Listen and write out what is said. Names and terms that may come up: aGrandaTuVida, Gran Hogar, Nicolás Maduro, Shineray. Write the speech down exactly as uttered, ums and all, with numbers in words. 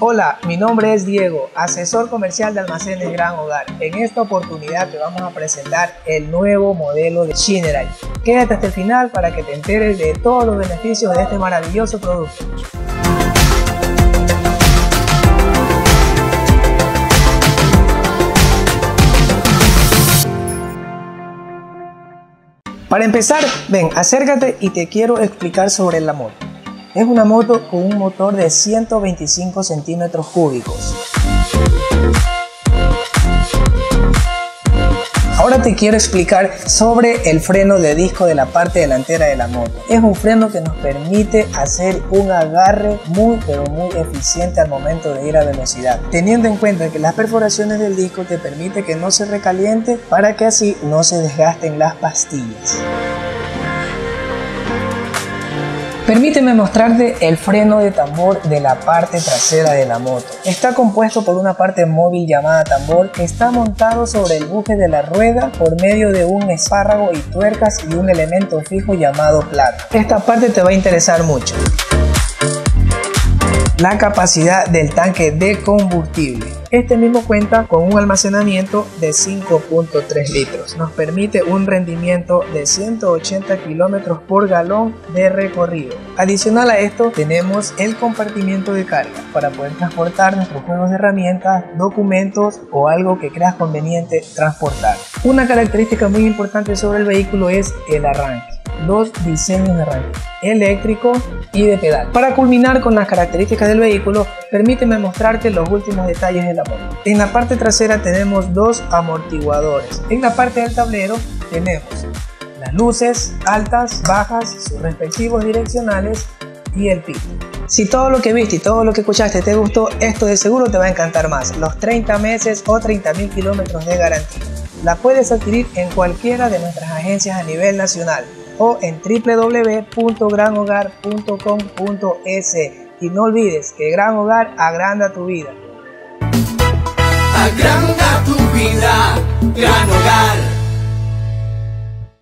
Hola, mi nombre es Diego, asesor comercial de almacenes Gran Hogar. En esta oportunidad te vamos a presentar el nuevo modelo de Shineray. Quédate hasta el final para que te enteres de todos los beneficios de este maravilloso producto. Para empezar, ven, acércate y te quiero explicar sobre la moto. Es una moto con un motor de ciento veinticinco centímetros cúbicos. Ahora te quiero explicar sobre el freno de disco de la parte delantera de la moto. Es un freno que nos permite hacer un agarre muy pero muy eficiente al momento de ir a velocidad, teniendo en cuenta que las perforaciones del disco te permite que no se recaliente para que así no se desgasten las pastillas. Permíteme mostrarte el freno de tambor de la parte trasera de la moto. Está compuesto por una parte móvil llamada tambor que está montado sobre el buje de la rueda por medio de un espárrago y tuercas y un elemento fijo llamado plato. Esta parte te va a interesar mucho. La capacidad del tanque de combustible. Este mismo cuenta con un almacenamiento de cinco punto tres litros. Nos permite un rendimiento de ciento ochenta kilómetros por galón de recorrido. Adicional a esto, tenemos el compartimiento de carga para poder transportar nuestros juegos de herramientas, documentos o algo que creas conveniente transportar. Una característica muy importante sobre el vehículo es el arranque. Dos diseños de arranque, eléctrico y de pedal. Para culminar con las características del vehículo, permíteme mostrarte los últimos detalles de la moto. En la parte trasera tenemos dos amortiguadores. En la parte del tablero tenemos las luces altas, bajas, sus respectivos direccionales y el pico. Si todo lo que viste y todo lo que escuchaste te gustó, esto de seguro te va a encantar más. Los treinta meses o treinta mil kilómetros de garantía. La puedes adquirir en cualquiera de nuestras agencias a nivel nacional o en w w w punto gran hogar punto com punto e s. Y no olvides que Gran Hogar agranda tu vida. Agranda tu vida, Gran Hogar.